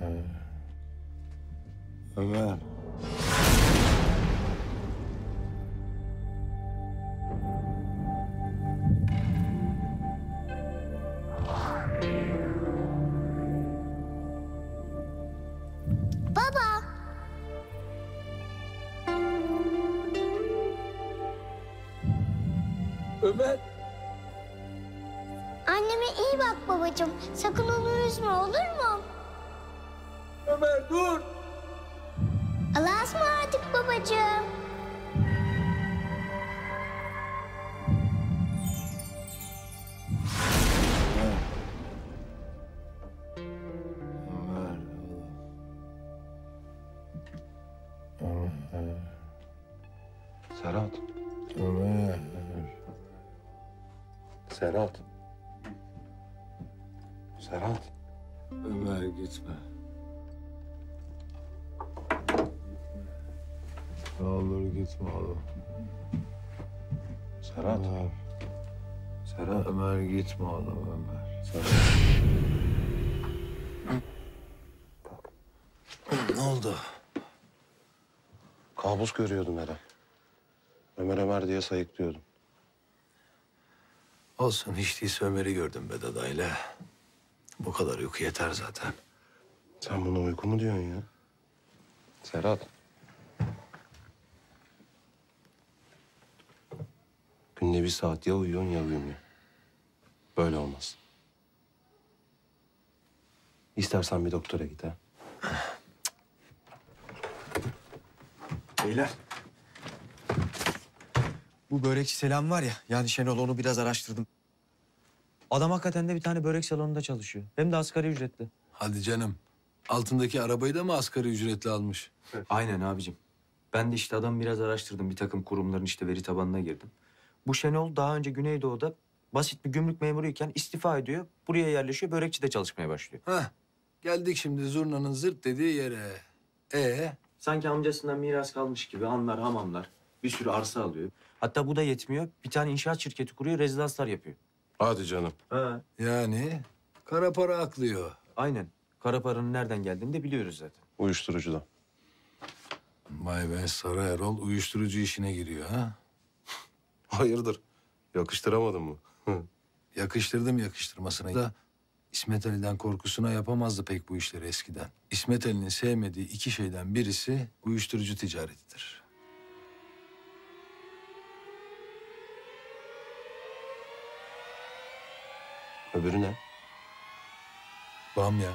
Ömer. Ömer. Anneme iyi bak babacığım. Sakın onu üzme, olur mu? Ömer dur. Allah'a ısmarladık babacığım. Ömer. Serhat. Ömer. Serhat. Serhat. Ömer gitme. Ne olur gitme oğlum. Serhat. Ömer. Serhat. Ömer gitme oğlum Ömer. Serhat. Ne oldu? Kabus görüyordum herhalde. Ömer Ömer diye sayıklıyordum. Olsun, hiç değilse Ömer'i gördüm be dadayla. Bu kadar uyku yeter zaten. Sen buna uyku mu diyorsun ya? Serhat. Günde bir saat ya uyuyorsun ya uyumuyor. Böyle olmaz. İstersen bir doktora git ha. Beyler. Bu börekçi Selam var ya, yani Şenol, onu biraz araştırdım. Adam hakikaten de bir tane börek salonunda çalışıyor. Hem de asgari ücretli. Hadi canım. Altındaki arabayı da mı asgari ücretli almış? Evet. Aynen abicim. Ben de işte adamı biraz araştırdım. Bir takım kurumların işte veri tabanına girdim. Bu Şenol daha önce Güneydoğu'da basit bir gümrük memuruyken istifa ediyor. Buraya yerleşiyor, börekçi de çalışmaya başlıyor. Hah. Geldik şimdi zurnanın zırt dediği yere. Sanki amcasından miras kalmış gibi anlar, hamamlar. Bir sürü arsa alıyor. Hatta bu da yetmiyor. Bir tane inşaat şirketi kuruyor, rezidanslar yapıyor. Hadi canım. Ha. Yani kara para aklıyor. Aynen. Kara paranın nereden geldiğini de biliyoruz zaten. Uyuşturucudan. Vay be, Sarı Erol uyuşturucu işine giriyor ha? Hayırdır? Yakıştıramadın mı? Yakıştırdım yakıştırmasına. Da İsmet Ali'den korkusuna yapamazdı pek bu işleri eskiden. İsmet Ali'nin sevmediği iki şeyden birisi uyuşturucu ticaretidir. Öbürü ne? Bam ya.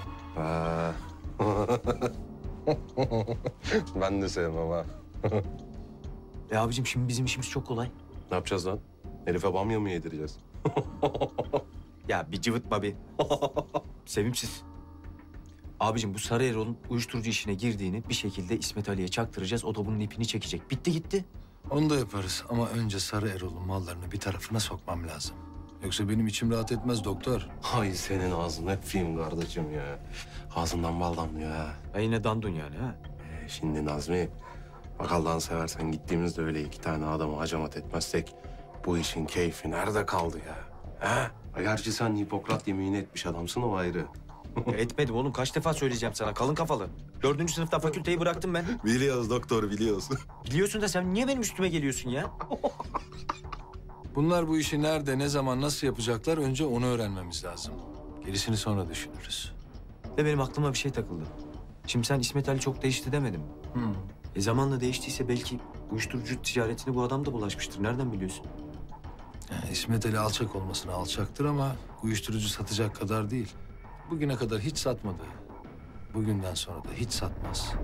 Ben de sevmem ha. Abicim şimdi bizim işimiz çok kolay. Ne yapacağız lan? Herife bamya mı yedireceğiz? Ya bir cıvıtma bir. Sevimsiz. Abicim bu Sarı Erol'un uyuşturucu işine girdiğini bir şekilde İsmet Ali'ye çaktıracağız. O da bunun ipini çekecek. Bitti gitti. Onu da yaparız ama önce Sarı Erol'un mallarını bir tarafına sokmam lazım. Yoksa benim içim rahat etmez doktor. Hay senin ağzını öpeyim kardeşim ya. Ağzından bal damlıyor ha. Yine dandun yani ha. Şimdi Nazmi, bak Allah'ını seversen gittiğimizde öyle iki tane adamı hacamat etmezsek bu işin keyfi nerede kaldı ya? Ha? Gerçi sen Hipokrat yeminini etmiş adamsın, o ayrı. Etmedim oğlum, kaç defa söyleyeceğim sana kalın kafalı. 4. sınıfta fakülteyi bıraktım ben. Biliyoruz doktor, biliyoruz. Biliyorsun da sen niye benim üstüme geliyorsun ya? Bunlar bu işi nerede, ne zaman, nasıl yapacaklar önce onu öğrenmemiz lazım. Gerisini sonra düşünürüz. Ve benim aklıma bir şey takıldı. Şimdi sen İsmet Ali çok değişti demedin mi? Zamanla değiştiyse belki uyuşturucu ticaretini bu adam da bulaşmıştır. Nereden biliyorsun? Yani İsmet Ali alçak olmasına alçaktır ama uyuşturucu satacak kadar değil. Bugüne kadar hiç satmadı. Bugünden sonra da hiç satmaz.